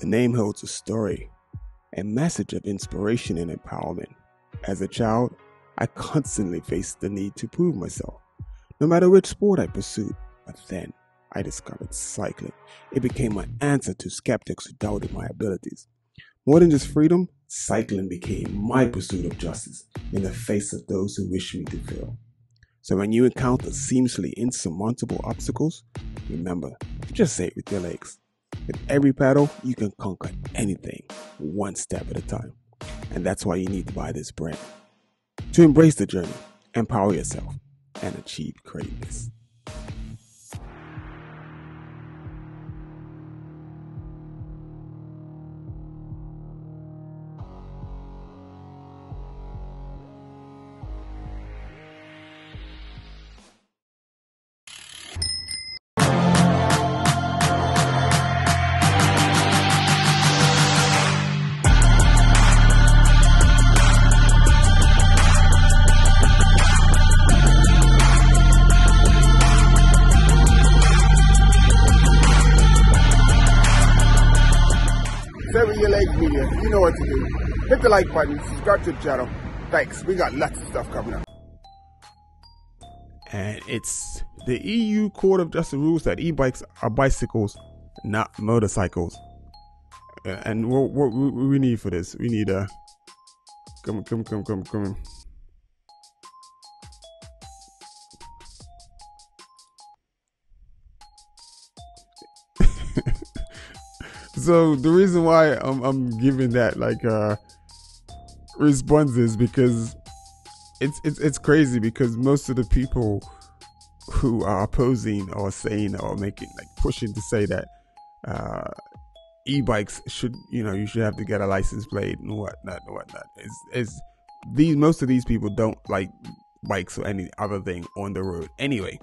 The name holds a story, a message of inspiration and empowerment. As a child, I constantly faced the need to prove myself, no matter which sport I pursued. But then, I discovered cycling. It became my answer to skeptics who doubted my abilities. More than just freedom, cycling became my pursuit of justice in the face of those who wish me to fail. So when you encounter seemingly insurmountable obstacles, remember, just say it with your legs. With every paddle, you can conquer anything, one step at a time. And that's why you need to buy this brand. To embrace the journey, empower yourself, and achieve greatness. Media, you know what to do. Hit the like button, subscribe to the channel. Thanks, we got lots of stuff coming up. And it's the EU Court of Justice rules that e-bikes are bicycles, not motorcycles. And what we need for this, we need a come. So the reason why I'm giving that like response is because it's crazy, because most of the people who are opposing or saying or making like pushing to say that e-bikes should, you know, you should have to get a license plate and whatnot. It's these, most of these people don't like bikes or any other thing on the road anyway.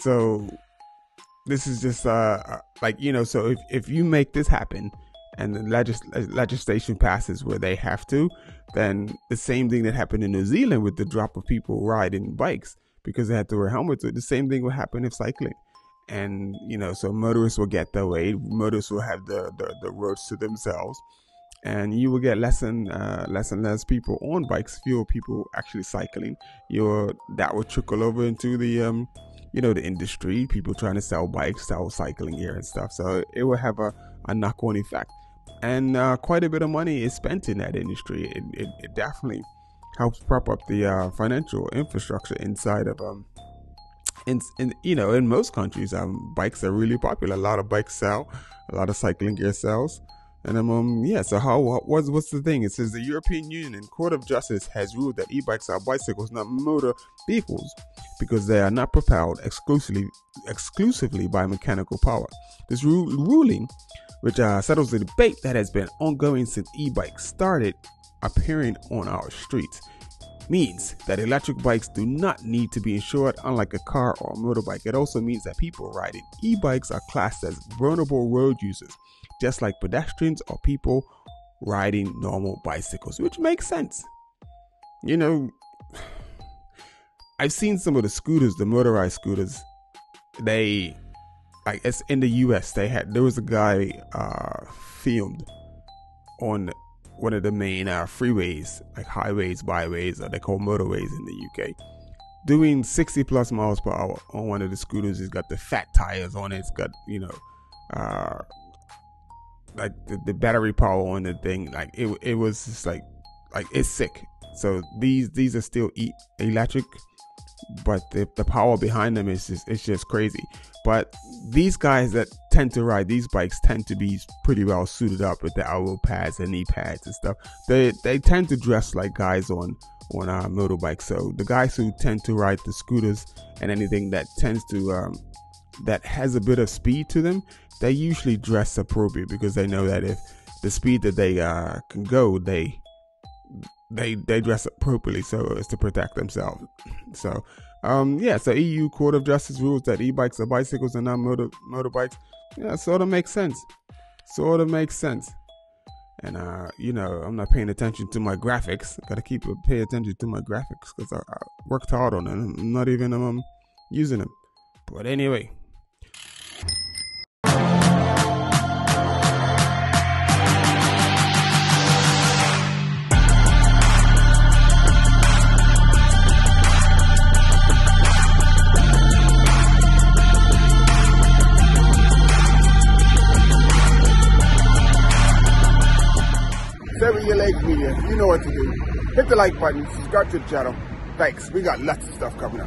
So this is just like, you know, so if you make this happen and the legislation passes where they have to, then the same thing that happened in New Zealand with the drop of people riding bikes because they had to wear helmets, the same thing will happen if cycling. And, you know, so motorists will get their way, motorists will have the roads to themselves, and you will get less and less people on bikes, fewer people actually cycling. That will trickle over into the you know, the industry, people trying to sell bikes, sell cycling gear and stuff. So it will have a knock-on effect, and quite a bit of money is spent in that industry. It definitely helps prop up the financial infrastructure inside of you know, in most countries, bikes are really popular. A lot of bikes sell, a lot of cycling gear sells, and yeah. So what's the thing? It says the European Union Court of Justice has ruled that e-bikes are bicycles, not motor vehicles, because they are not propelled exclusively by mechanical power. This ruling, which settles the debate that has been ongoing since e-bikes started appearing on our streets, means that electric bikes do not need to be insured, unlike a car or a motorbike. It also means that people riding e-bikes are classed as vulnerable road users, just like pedestrians or people riding normal bicycles, which makes sense. You know, I've seen some of the scooters, the motorized scooters. They, like, it's in the US, there was a guy filmed on one of the main freeways, like highways, byways, or they call motorways in the UK, doing 60+ miles per hour on one of the scooters. It's got the fat tires on it. It's got, you know, like the battery power on the thing. Like it was just like it's sick. So these are still electric, but the power behind them is just crazy. But these guys that tend to ride these bikes tend to be pretty well suited up with the elbow pads and knee pads and stuff. They tend to dress like guys on our motorbikes. So the guys who tend to ride the scooters and anything that tends to that has a bit of speed to them, they usually dress appropriate, because they know that if the speed that they can go, they dress appropriately so as to protect themselves. So yeah, so EU Court of Justice rules that e-bikes are bicycles and not motorbikes. Yeah, sort of makes sense. And you know, I'm not paying attention to my graphics. I gotta pay attention to my graphics, because I worked hard on them. I'm not even using them, but anyway. 7-year-old media. You know what to do. Hit the like button, subscribe to the channel. Thanks. We got lots of stuff coming up.